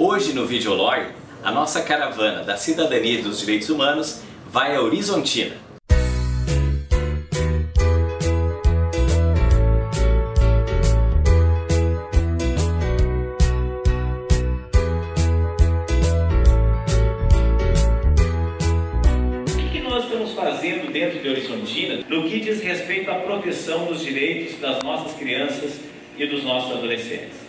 Hoje no Videolog, a nossa caravana da cidadania e dos direitos humanos vai a Horizontina. O que nós estamos fazendo dentro de Horizontina no que diz respeito à proteção dos direitos das nossas crianças e dos nossos adolescentes?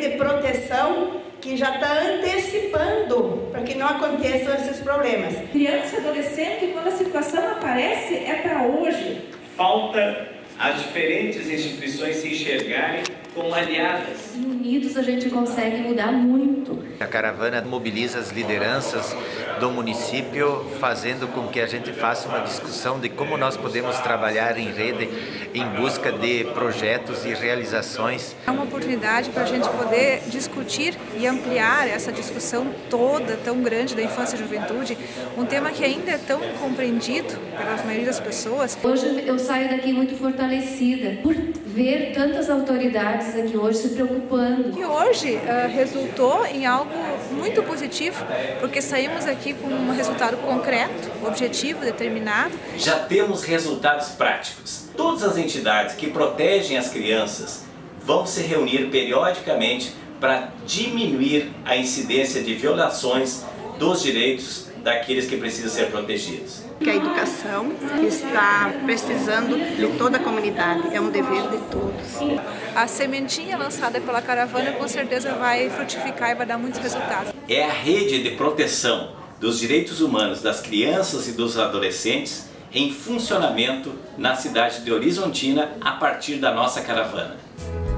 De proteção que já está antecipando para que não aconteçam esses problemas. Criança e adolescente, quando a situação aparece, é para hoje. Falta as diferentes instituições se enxergarem como aliadas. Unidos a gente consegue mudar muito. A caravana mobiliza as lideranças do município, fazendo com que a gente faça uma discussão de como nós podemos trabalhar em rede em busca de projetos e realizações. É uma oportunidade para a gente poder discutir e ampliar essa discussão toda tão grande da infância e juventude, um tema que ainda é tão incompreendido pela maioria das pessoas. Hoje eu saio daqui muito fortalecida por ver tantas autoridades aqui hoje se preocupando. E hoje resultou em algo muito positivo, porque saímos aqui com um resultado concreto, objetivo, determinado. Já temos resultados práticos. Todas as entidades que protegem as crianças vão se reunir periodicamente para diminuir a incidência de violações dos direitos daqueles que precisam ser protegidos. Que a educação está precisando de toda a comunidade, é um dever de todos. A sementinha lançada pela caravana com certeza vai frutificar e vai dar muitos resultados. É a rede de proteção dos direitos humanos das crianças e dos adolescentes em funcionamento na cidade de Horizontina a partir da nossa caravana.